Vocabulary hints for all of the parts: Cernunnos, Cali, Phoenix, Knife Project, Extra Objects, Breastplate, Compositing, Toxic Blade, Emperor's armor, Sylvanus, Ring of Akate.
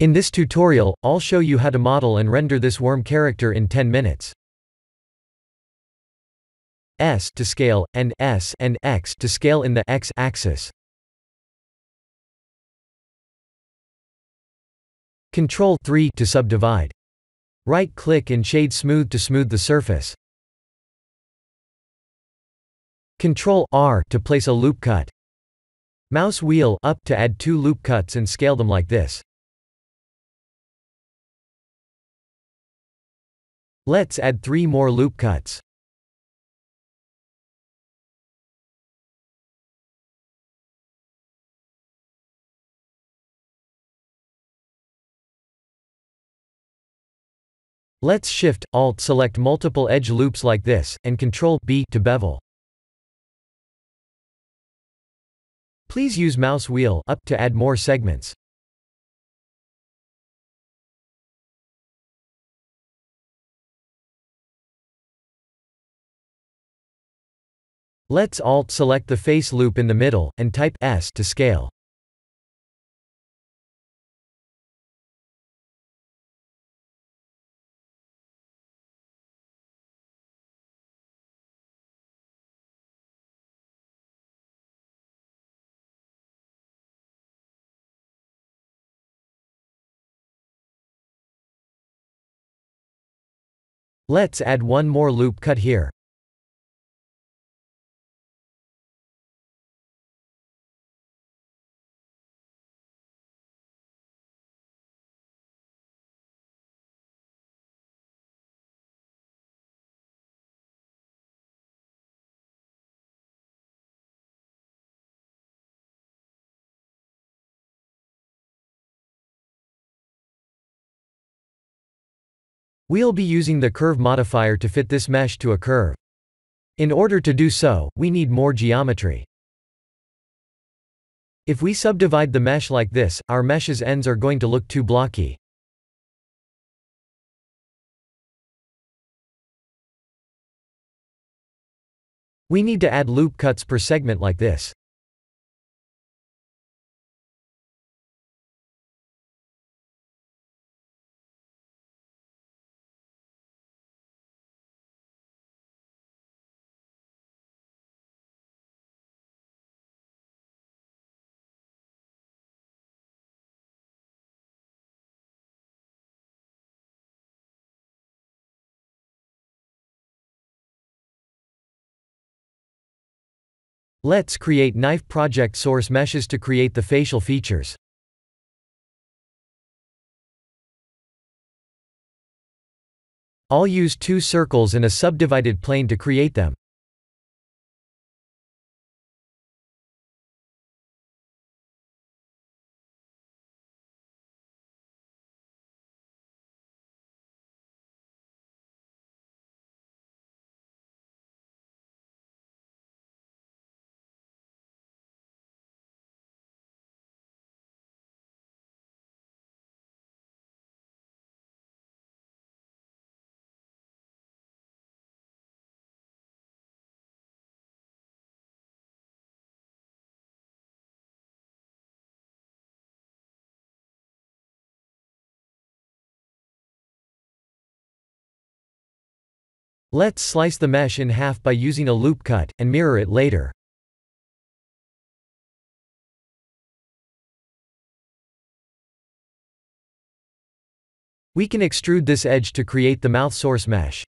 In this tutorial, I'll show you how to model and render this worm character in 10 minutes. S to scale, and S and X to scale in the X axis. Ctrl+3 to subdivide. Right-click and shade smooth to smooth the surface. Ctrl+R to place a loop cut. Mouse wheel up to add 2 loop cuts and scale them like this. Let's add 3 more loop cuts. Let's Shift-Alt select multiple edge loops like this, and Ctrl+B to bevel. Please use mouse wheel up to add more segments. Let's Alt select the face loop in the middle, and type S to scale. Let's add one more loop cut here. We'll be using the curve modifier to fit this mesh to a curve. In order to do so, we need more geometry. If we subdivide the mesh like this, our mesh's ends are going to look too blocky. We need to add loop cuts per segment like this. Let's create Knife Project source meshes to create the facial features. I'll use 2 circles in a subdivided plane to create them. Let's slice the mesh in half by using a loop cut, and mirror it later. We can extrude this edge to create the mouth source mesh.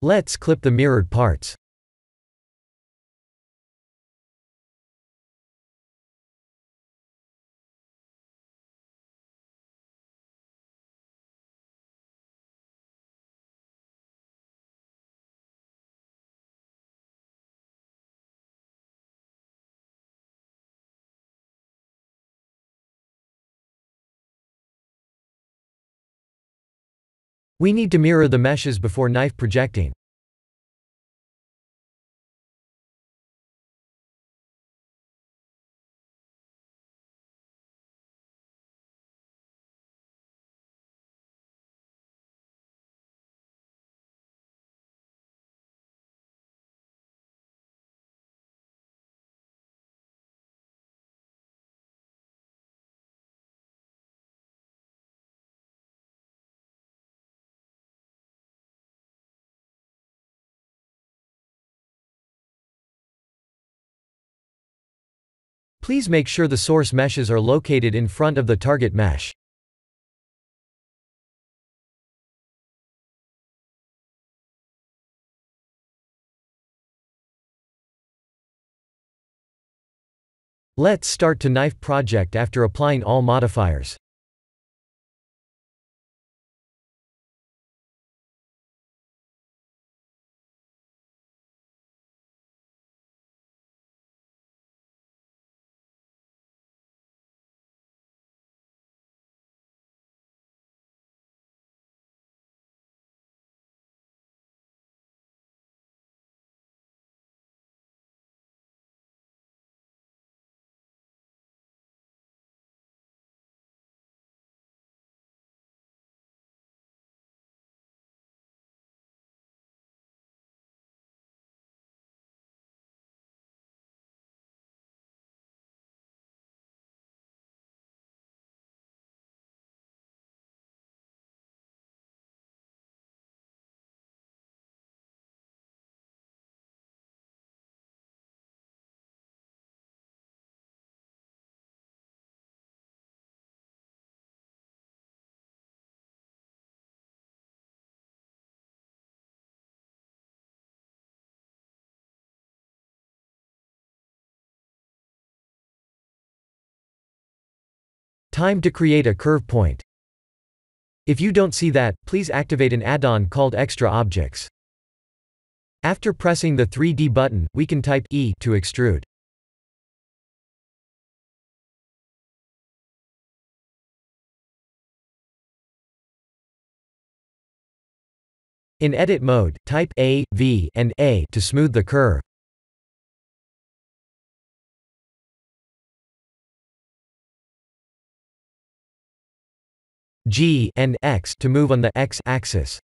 Let's clip the mirrored parts. We need to mirror the meshes before knife projecting. Please make sure the source meshes are located in front of the target mesh. Let's start to Knife Project after applying all modifiers. Time to create a curve point. If you don't see that, please activate an add-on called Extra Objects. After pressing the 3D button, we can type E to extrude. In edit mode, type A, V, and A to smooth the curve. G and X to move on the X-axis.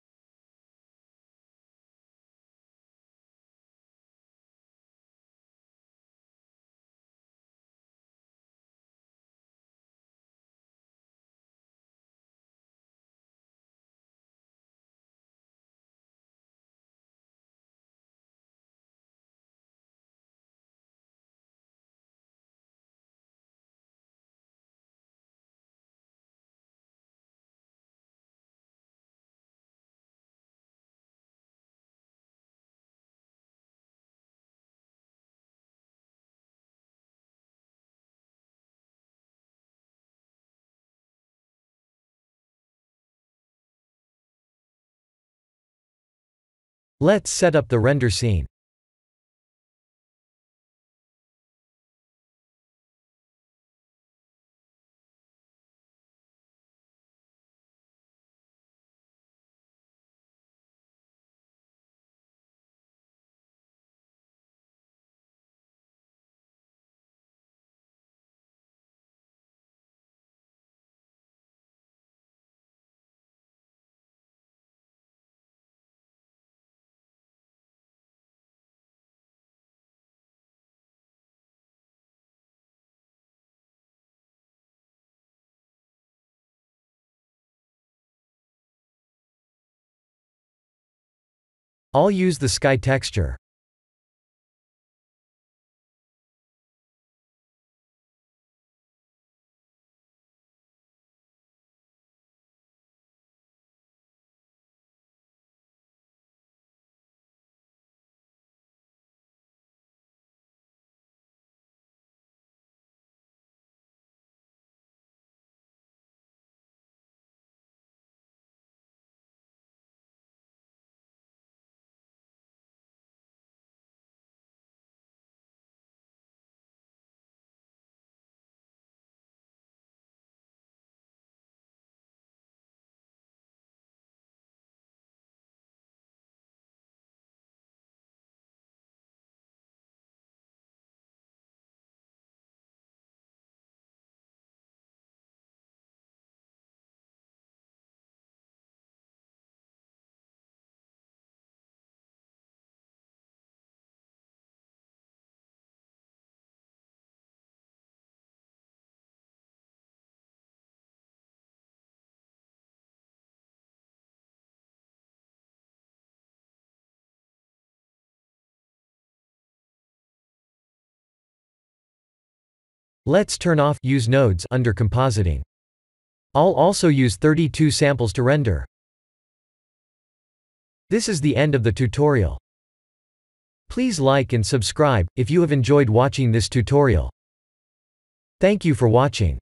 Let's set up the render scene. I'll use the sky texture. Let's turn off Use Nodes under Compositing. I'll also use 32 samples to render. This is the end of the tutorial. Please like and subscribe if you have enjoyed watching this tutorial. Thank you for watching.